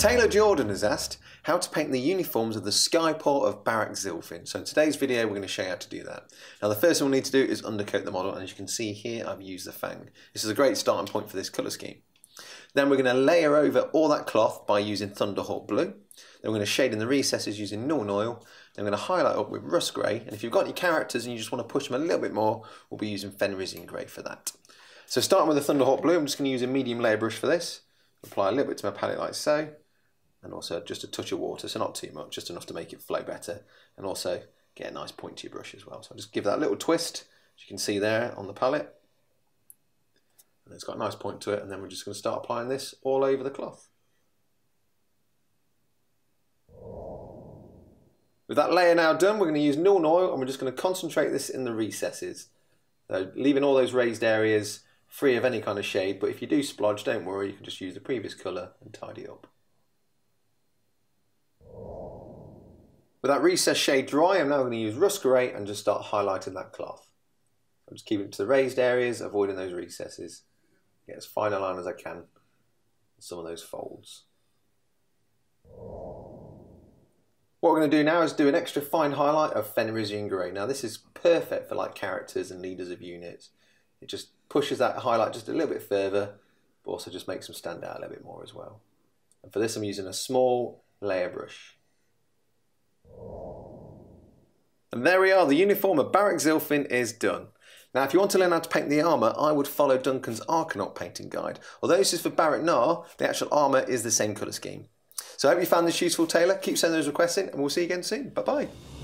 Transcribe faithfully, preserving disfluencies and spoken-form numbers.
Taylor Jordan has asked how to paint the uniforms of the Skyport of Barak-Zilfin. So in today's video we're going to show you how to do that. Now the first thing we'll need to do is undercoat the model, and as you can see here I've used the fang. This is a great starting point for this colour scheme. Then we're going to layer over all that cloth by using Thunderhawk Blue. Then we're going to shade in the recesses using Nuln Oil. Then we're going to highlight up with Russ Grey, and if you've got your characters and you just want to push them a little bit more, we'll be using Fenrisian Grey for that. So starting with the Thunderhawk Blue, I'm just going to use a medium layer brush for this. Apply a little bit to my palette like so, and also just a touch of water, so not too much, just enough to make it flow better, and also get a nice point to your brush as well. So I'll just give that a little twist, as you can see there on the palette, and it's got a nice point to it, and then we're just going to start applying this all over the cloth. With that layer now done, we're going to use Nuln Oil, and we're just going to concentrate this in the recesses, so leaving all those raised areas free of any kind of shade, but if you do splodge, don't worry, you can just use the previous colour and tidy up. With that recess shade dry, I'm now going to use Russ Grey and just start highlighting that cloth. I'm just keeping it to the raised areas, avoiding those recesses. Get as fine a line as I can in some of those folds. What we're going to do now is do an extra fine highlight of Fenrisian Grey. Now this is perfect for like characters and leaders of units. It just pushes that highlight just a little bit further, but also just makes them stand out a little bit more as well. And for this I'm using a small layer brush. And there we are, the uniform of Barak-Zilfin is done. Now if you want to learn how to paint the armour, I would follow Duncan's Arcanaut painting guide. Although this is for Barak Gnar, the actual armour is the same colour scheme. So I hope you found this useful, Taylor. Keep sending those requests in, and we'll see you again soon. Bye bye.